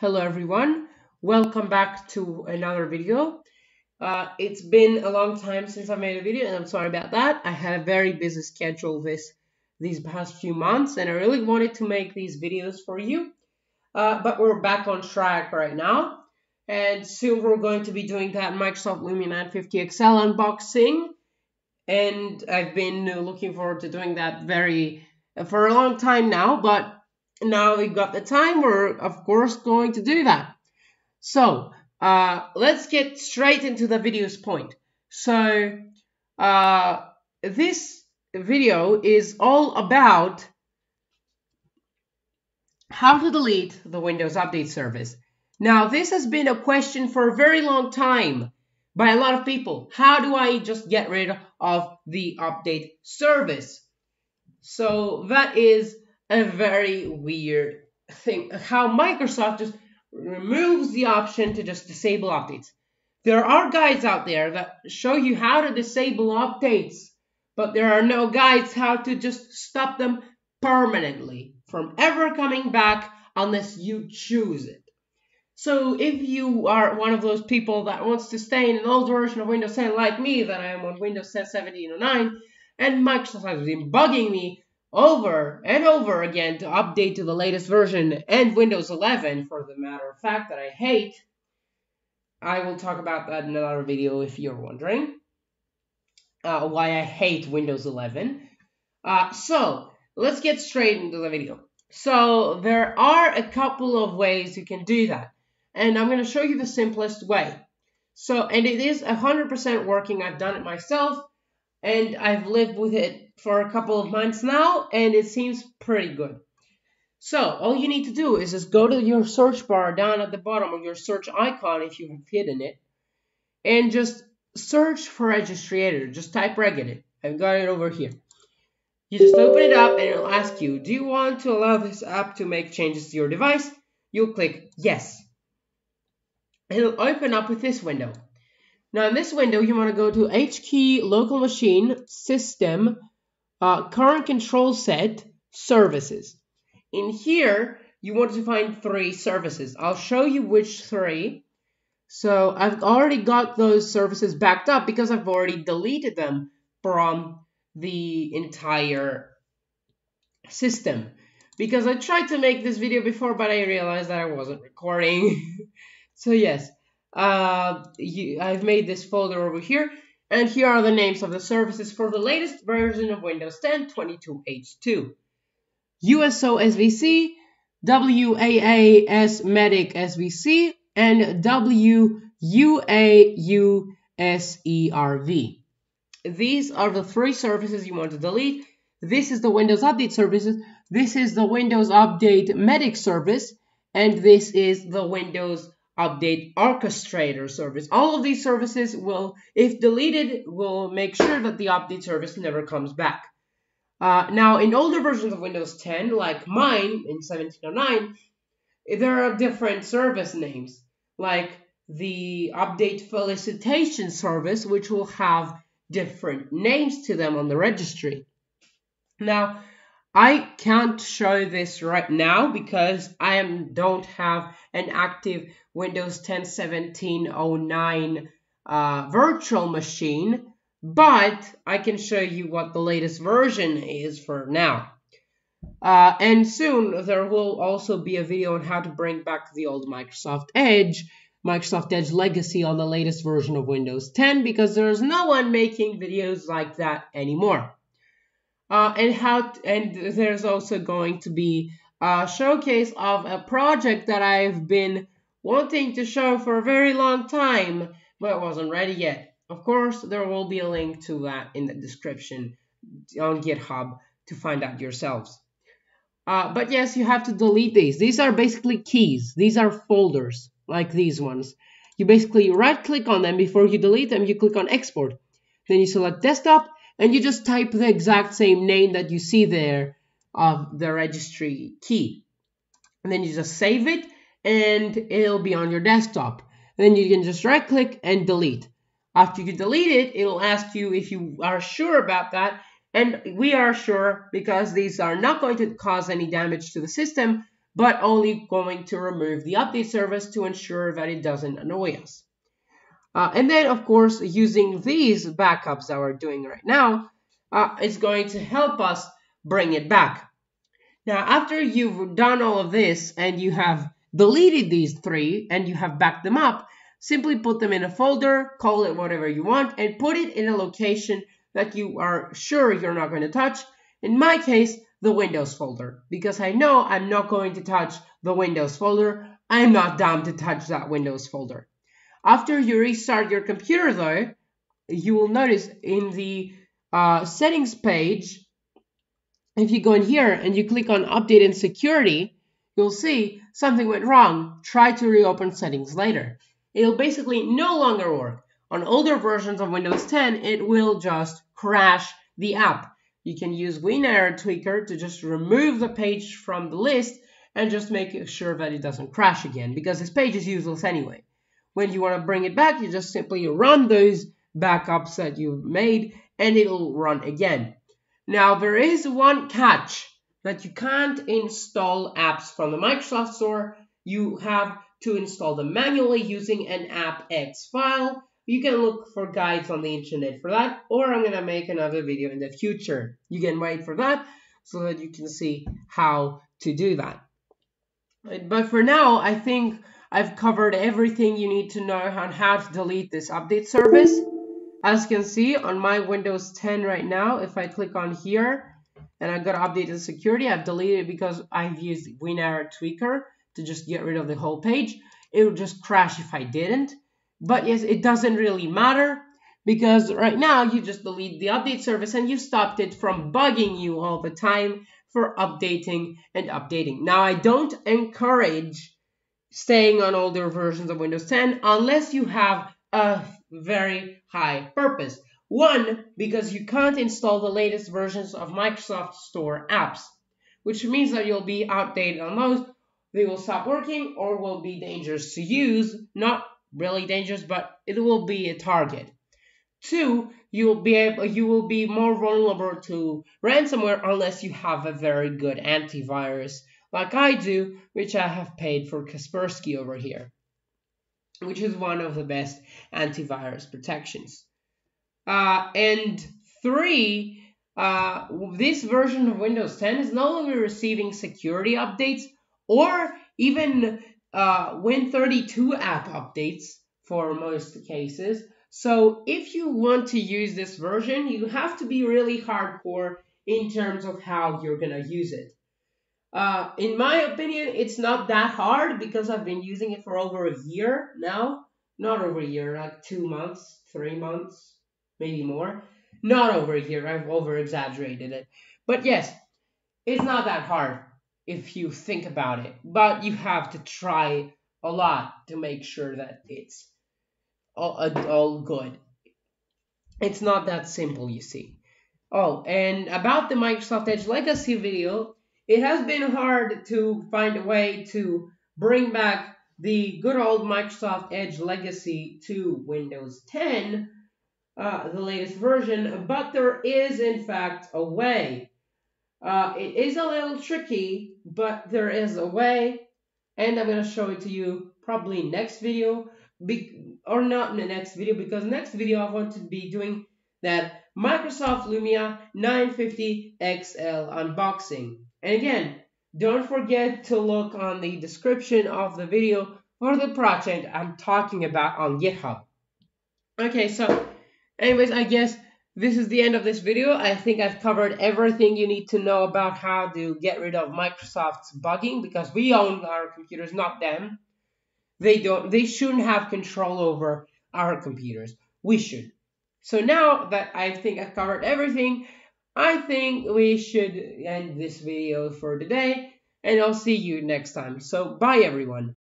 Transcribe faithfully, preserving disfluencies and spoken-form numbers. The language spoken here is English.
Hello everyone, welcome back to another video. Uh, it's been a long time since I made a video and I'm sorry about that. I had a very busy schedule this these past few months and I really wanted to make these videos for you. Uh, but we're back on track right now. And soon we're going to be doing that Microsoft Lumia nine fifty X L unboxing. And I've been looking forward to doing that very uh, for a long time now, but now we've got the time, we're of course going to do that. So uh, let's get straight into the video's point. So uh, this video is all about how to delete the Windows Update service. Now this has been a question for a very long time by a lot of people. How do I just get rid of the update service? So that is a very weird thing, how Microsoft just removes the option to just disable updates. There are guides out there that show you how to disable updates, but there are no guides how to just stop them permanently from ever coming back unless you choose it. So if you are one of those people that wants to stay in an old version of Windows ten like me, that I am on Windows ten seventeen oh nine, and Microsoft has been bugging me over and over again to update to the latest version, and Windows eleven for the matter of fact, that I hate. I will talk about that in another video if you're wondering uh, why I hate Windows eleven. Uh, so let's get straight into the video. So there are a couple of ways you can do that, and I'm going to show you the simplest way. So, and it is one hundred percent working. I've done it myself and I've lived with it for a couple of months now, and it seems pretty good. So all you need to do is just go to your search bar down at the bottom, of your search icon if you have hidden it, and just search for Registry Editor. Just type Regedit. I've got it over here. You just open it up and it'll ask you, do you want to allow this app to make changes to your device? You'll click yes. It'll open up with this window. Now in this window you want to go to H key, local machine, system, Uh, current control set, services. In here, you want to find three services. I'll show you which three. So I've already got those services backed up because I've already deleted them from the entire system. Because I tried to make this video before, but I realized that I wasn't recording. So yes, uh, you, I've made this folder over here. And here are the names of the services for the latest version of Windows ten twenty-two H two. U S O S V C, W A A S Medic S V C, and W U A U S E R V. These are the three services you want to delete. This is the Windows Update services, this is the Windows Update Medic service, and this is the Windows Update Orchestrator service. All of these services will, if deleted, will make sure that the update service never comes back. Uh, now, in older versions of Windows ten, like mine in seventeen oh nine, there are different service names, like the Update Felicitation service, which will have different names to them on the registry. Now, I can't show this right now because I am, don't have an active Windows ten seventeen oh nine uh, virtual machine, but I can show you what the latest version is for now. Uh, and soon there will also be a video on how to bring back the old Microsoft Edge, Microsoft Edge Legacy on the latest version of Windows ten, because there's no one making videos like that anymore. Uh, and how t and there's also going to be a showcase of a project that I've been wanting to show for a very long time, but wasn't ready yet. Of course, there will be a link to that in the description on GitHub to find out yourselves. Uh, but yes, you have to delete these. These are basically keys. These are folders, like these ones. You basically right-click on them before you delete them. You click on Export. Then you select Desktop, and you just type the exact same name that you see there of the registry key. And then you just save it and it'll be on your desktop. And then you can just right click and delete. After you delete it, it'll ask you if you are sure about that. And we are sure because these are not going to cause any damage to the system, but only going to remove the update service to ensure that it doesn't annoy us. Uh, and then, of course, using these backups that we're doing right now, uh, it's going to help us bring it back. Now, after you've done all of this and you have deleted these three and you have backed them up, simply put them in a folder, call it whatever you want, and put it in a location that you are sure you're not going to touch. In my case, the Windows folder, because I know I'm not going to touch the Windows folder. I'm not dumb to touch that Windows folder. After you restart your computer, though, you will notice in the uh, settings page, if you go in here and you click on Update and Security, you'll see something went wrong. Try to reopen settings later. It'll basically no longer work. On older versions of Windows ten, it will just crash the app. You can use Winaero Tweaker to just remove the page from the list and just make sure that it doesn't crash again, because this page is useless anyway. When you want to bring it back, you just simply run those backups that you've made and it'll run again. Now, there is one catch, that you can't install apps from the Microsoft Store. You have to install them manually using an appx file. You can look for guides on the internet for that, or I'm going to make another video in the future. You can wait for that so that you can see how to do that. But for now, I think I've covered everything you need to know on how to delete this update service. As you can see on my Windows ten right now, if I click on here and I go to Update and Security, I've deleted it because I've used Winaero Tweaker to just get rid of the whole page. It would just crash if I didn't. But yes, it doesn't really matter, because right now you just delete the update service and you stopped it from bugging you all the time for updating and updating. Now, I don't encourage staying on older versions of Windows ten unless you have a very high purpose. One, because you can't install the latest versions of Microsoft Store apps, which means that you'll be outdated on those. They will stop working or will be dangerous to use. Not really dangerous, but it will be a target. Two, you will be able, you will be more vulnerable to ransomware unless you have a very good antivirus, like I do, which I have paid for Kaspersky over here, which is one of the best antivirus protections. Uh, and three, uh, this version of Windows ten is no longer receiving security updates or even uh, Win thirty-two app updates for most cases. So if you want to use this version, you have to be really hardcore in terms of how you're going to use it. Uh, in my opinion, it's not that hard because I've been using it for over a year now. Not over a year, like two months, three months. Maybe more. Not over here. I've over-exaggerated it. But yes, it's not that hard if you think about it. But you have to try a lot to make sure that it's all, all good. It's not that simple, you see. Oh, and about the Microsoft Edge Legacy video, it has been hard to find a way to bring back the good old Microsoft Edge Legacy to Windows ten. Uh, the latest version, but there is in fact a way. Uh, it is a little tricky, but there is a way, and I'm going to show it to you probably next video, be or not in the next video, because next video I want to be doing that Microsoft Lumia nine fifty X L unboxing. And again, don't forget to look on the description of the video for the project I'm talking about on GitHub. Okay, so anyways, I guess this is the end of this video. I think I've covered everything you need to know about how to get rid of Microsoft's bugging, because we own our computers, not them. They don't, they shouldn't have control over our computers. We should. So now that I think I've covered everything, I think we should end this video for today, and I'll see you next time. So bye, everyone.